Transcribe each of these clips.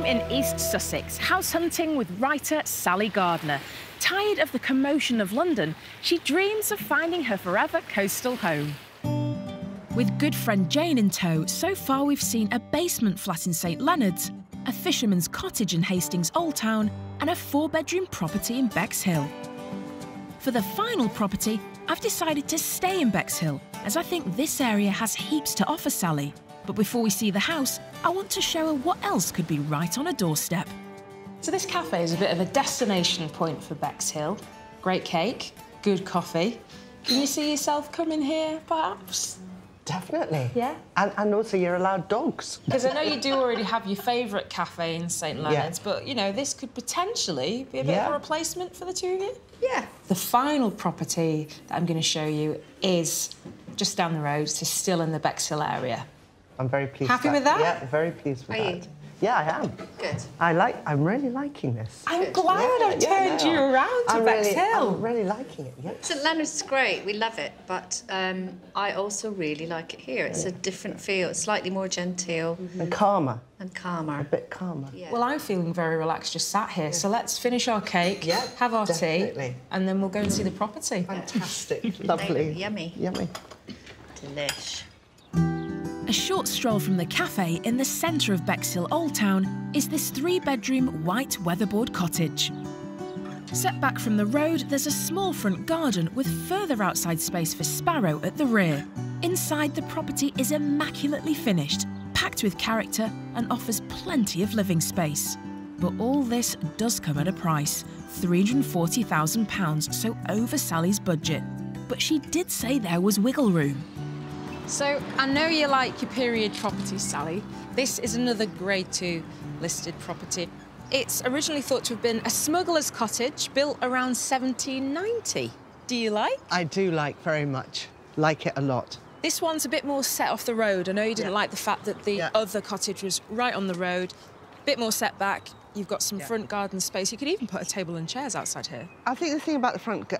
home in East Sussex, house hunting with writer Sally Gardner. Tired of the commotion of London, she dreams of finding her forever coastal home. With good friend Jane in tow, so far we've seen a basement flat in St Leonard's, a fisherman's cottage in Hastings Old Town and a four-bedroom property in Bexhill. For the final property, I've decided to stay in Bexhill, as I think this area has heaps to offer Sally. But before we see the house, I want to show her what else could be right on her doorstep. So this cafe is a bit of a destination point for Bexhill. Great cake, good coffee. Can you see yourself coming here, perhaps? Definitely. Yeah. And also you're allowed dogs. Because I know you do already have your favourite cafe in St Leonard's, but, you know, this could potentially be a bit of a replacement for the two of you. Yeah. The final property that I'm going to show you is just down the road, so still in the Bexhill area. I'm very pleased. Happy with that? Yeah, very pleased with that. Are you? Yeah, I am. Good. I'm really liking this. I'm glad I've turned you around to Bexhill. I'm really liking it, yeah. St Leonard's great, we love it, but I also really like it here. It's a different feel, it's slightly more genteel. Mm-hmm. And calmer. And calmer. A bit calmer. Yeah. Well, I'm feeling very relaxed just sat here, so let's finish our cake, have our tea, and then we'll go and see the property. Fantastic. Lovely. Yummy. Yummy. Delish. A short stroll from the cafe in the centre of Bexhill Old Town is this three-bedroom white weatherboard cottage. Set back from the road, there's a small front garden with further outside space for Sparrow at the rear. Inside, the property is immaculately finished, packed with character and offers plenty of living space. But all this does come at a price, £340,000, so over Sally's budget. But she did say there was wiggle room. So, I know you like your period properties, Sally. This is another Grade 2 listed property. It's originally thought to have been a smuggler's cottage built around 1790. Do you like? I do like very much. Like it a lot. This one's a bit more set off the road. I know you didn't like the fact that the other cottage was right on the road. A bit more set back. You've got some front garden space. You could even put a table and chairs outside here. I think the thing about the front,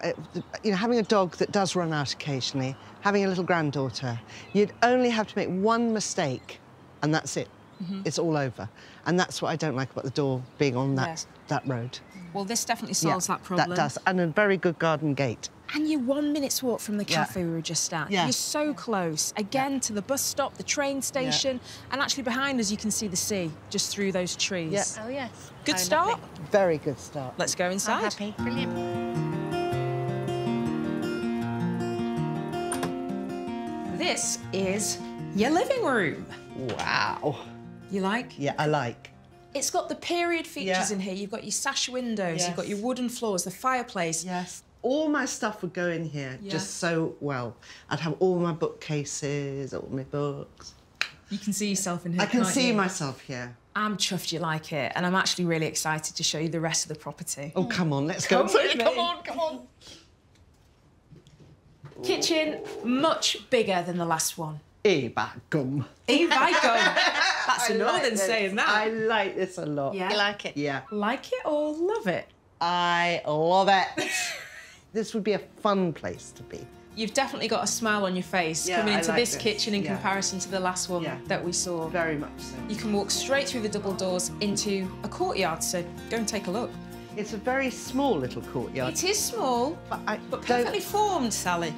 you know, having a dog that does run out occasionally, having a little granddaughter, you'd only have to make one mistake and that's it. Mm-hmm. It's all over. And that's what I don't like about the door being on that road. Well, this definitely solves that problem. That does, and a very good garden gate. And you're 1 minute's walk from the cafe we were just at. Yeah. You're so close, again, to the bus stop, the train station, and actually behind us you can see the sea, just through those trees. Yeah. Oh, yes. Good start. Lovely. Very good start. Let's go inside. I'm happy. Brilliant. This is your living room. Wow. You like? Yeah, I like. It's got the period features in here. You've got your sash windows, you've got your wooden floors, the fireplace. Yes. All my stuff would go in here just so well. I'd have all my bookcases, all my books. You can see yourself in here, I can see myself here. I'm chuffed you like it, and I'm actually really excited to show you the rest of the property. Oh, come on, let's go. Come on. Kitchen, much bigger than the last one. E-by-gum. E-by-gum. That's more than saying that. I like this a lot. Yeah. You like it? Yeah. Like it or love it? I love it. This would be a fun place to be. You've definitely got a smile on your face coming into this kitchen in comparison to the last one that we saw. Very much so. You can walk straight through the double doors into a courtyard, so go and take a look. It's a very small little courtyard. It is small, but perfectly formed, Sally.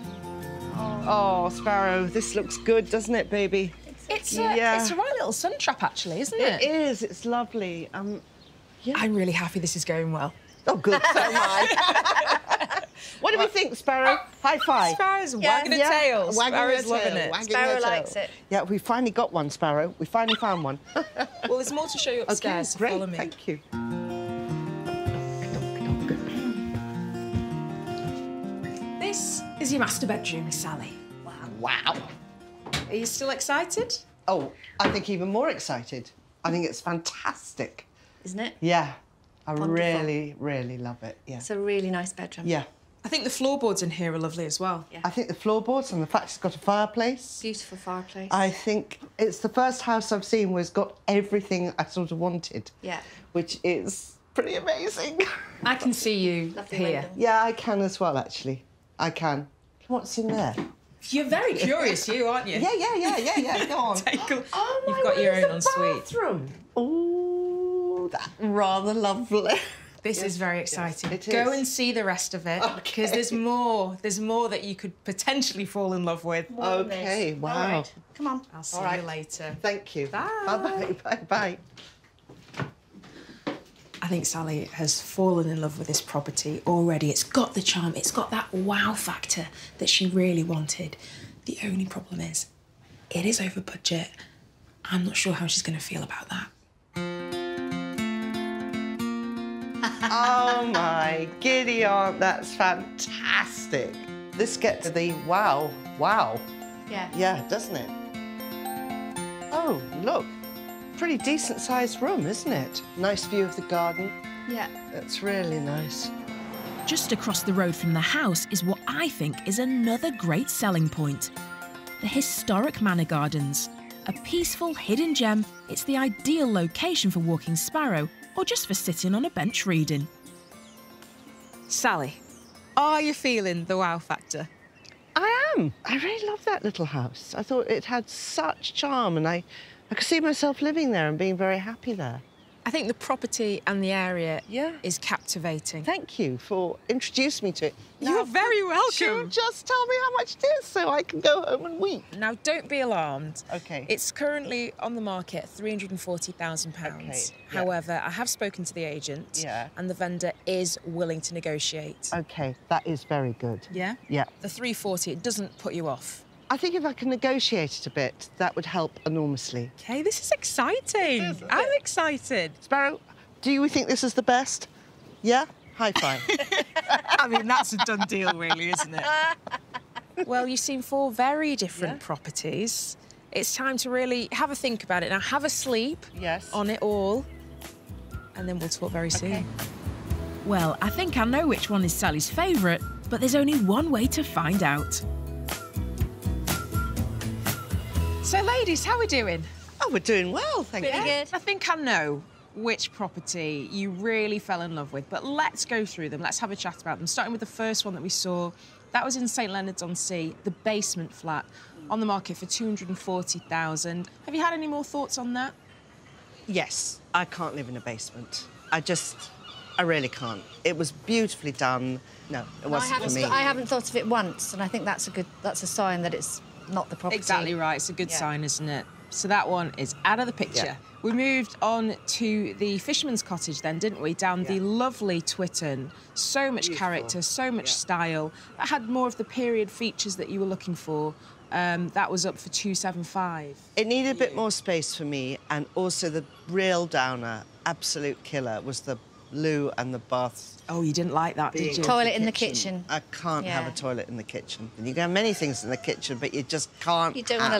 Oh, Sparrow, this looks good, doesn't it, baby? It's a right little sun trap, actually, isn't it? It is. It's lovely. I'm really happy this is going well. Oh, good. So am I. What do we think, Sparrow? High five. Sparrow's wagging her tail. Sparrow's loving it. Sparrow likes it. Yeah, we finally got one, Sparrow. We finally found one. Well, there's more to show you upstairs. Okay, great. Follow me. Thank you. This is your master bedroom, Sally. Wow. Wow. Are you still excited? Oh, I think even more excited. I think it's fantastic. Isn't it? Yeah. I really, really love it, It's a really nice bedroom. Yeah. I think the floorboards in here are lovely as well. Yeah. I think the floorboards and the fact it's got a fireplace. Beautiful fireplace. I think it's the first house I've seen where's got everything I sort of wanted. Yeah. Which is pretty amazing. I can see you here. Yeah, I can as well, actually. I can. What's in there? You're very curious, you, aren't you? Yeah. Go on. Take a... Oh, my God, you've got your own ensuite. Bathroom. Ooh. that. Rather lovely. This is very exciting. Yes, it is. Go and see the rest of it, because there's more that you could potentially fall in love with. Okay, wow. All right. Come on. I'll see you later. Thank you. Bye. Bye-bye. I think Sally has fallen in love with this property already. It's got the charm. It's got that wow factor that she really wanted. The only problem is, it is over budget. I'm not sure how she's going to feel about that. Oh, my giddy aunt, that's fantastic. This gets the wow. Yeah. Yeah, doesn't it? Oh, look. Pretty decent-sized room, isn't it? Nice view of the garden. Yeah. That's really nice. Just across the road from the house is what I think is another great selling point. The historic Manor Gardens. A peaceful, hidden gem, it's the ideal location for walking Sparrow, or just for sitting on a bench reading. Sally, are you feeling the wow factor? I am. I really love that little house. I thought it had such charm, and I could see myself living there and being very happy there. I think the property and the area is captivating. Thank you for introducing me to it. Now, you're very welcome. You just tell me how much it is so I can go home and weep. Now, don't be alarmed. OK. It's currently on the market at £340,000. Okay. However, I have spoken to the agent and the vendor is willing to negotiate. OK, that is very good. Yeah? Yeah. The £340, it doesn't put you off. I think if I can negotiate it a bit, that would help enormously. OK, this is exciting. Is, I'm excited. Sparrow, do you think this is the best? Yeah? High five. I mean, that's a done deal, really, isn't it? Well, you've seen four very different properties. It's time to really have a think about it. Now, have a sleep on it all, and then we'll talk very soon. Well, I think I know which one is Sally's favourite, but there's only one way to find out. So, ladies, how are we doing? Oh, we're doing well, thank you. Pretty good. I think I know which property you really fell in love with, but let's go through them. Let's have a chat about them, starting with the first one that we saw. That was in St Leonard's-on-Sea, the basement flat, on the market for £240,000. Have you had any more thoughts on that? Yes. I can't live in a basement. I really can't. It was beautifully done. No, it wasn't for me. I haven't thought of it once, and I think that's a sign that it's not the property. Exactly right. It's a good sign, isn't it? So that one is out of the picture. Yeah. We moved on to the Fisherman's Cottage then, didn't we? Down the lovely Twitton. So much character, so much style. That had more of the period features that you were looking for. That was up for £275,000. It needed a bit more space for me, and also the real downer, absolute killer, was the loo and the bath. Oh, you didn't like that, did you? Toilet in the kitchen. I can't have a toilet in the kitchen. And you can have many things in the kitchen, but you just can't. You don't want a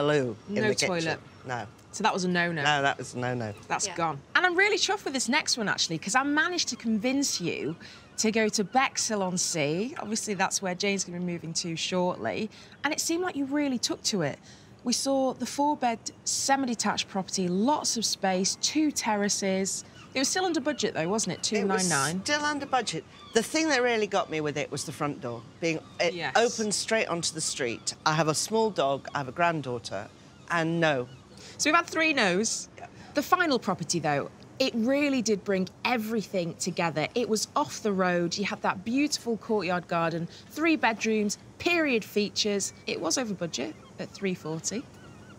loo in the kitchen. No toilet. No. So that was a no-no. No, that was a no-no. That's gone. And I'm really chuffed with this next one, actually, because I managed to convince you to go to Bexhill-on-Sea. Obviously, that's where Jane's going to be moving to shortly. And it seemed like you really took to it. We saw the four-bed, semi-detached property, lots of space, two terraces. It was still under budget, though, wasn't it? 299. It was still under budget. The thing that really got me with it was the front door. It opened straight onto the street. I have a small dog, I have a granddaughter, and no. So we've had three no's. Yeah. The final property, though, it really did bring everything together. It was off the road. You had that beautiful courtyard garden, three bedrooms, period features. It was over budget at £340.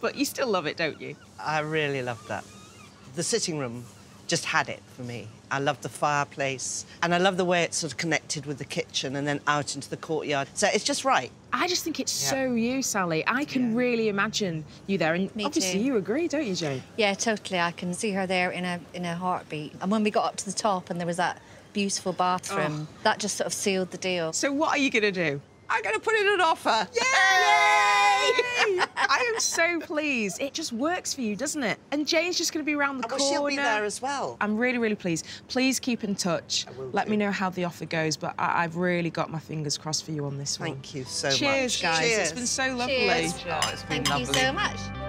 But you still love it, don't you? I really loved that. The sitting room just had it for me. I love the fireplace, and I love the way it's sort of connected with the kitchen and then out into the courtyard. So it's just right. I just think it's so you, Sally. I can really imagine you there, and obviously you agree, don't you, Jane? Yeah, totally. I can see her there in a heartbeat. And when we got up to the top and there was that beautiful bathroom, that just sort of sealed the deal. So what are you going to do? I'm going to put in an offer. Yay! Yay! I am so pleased. It just works for you, doesn't it? And Jane's just going to be around the corner. She'll be there as well. I'm really, really pleased. Please keep in touch. Let me know how the offer goes, but I've really got my fingers crossed for you on this one. Thank you so much. Cheers, guys. Cheers. It's been so lovely. Cheers. It's been lovely. Thank you so much.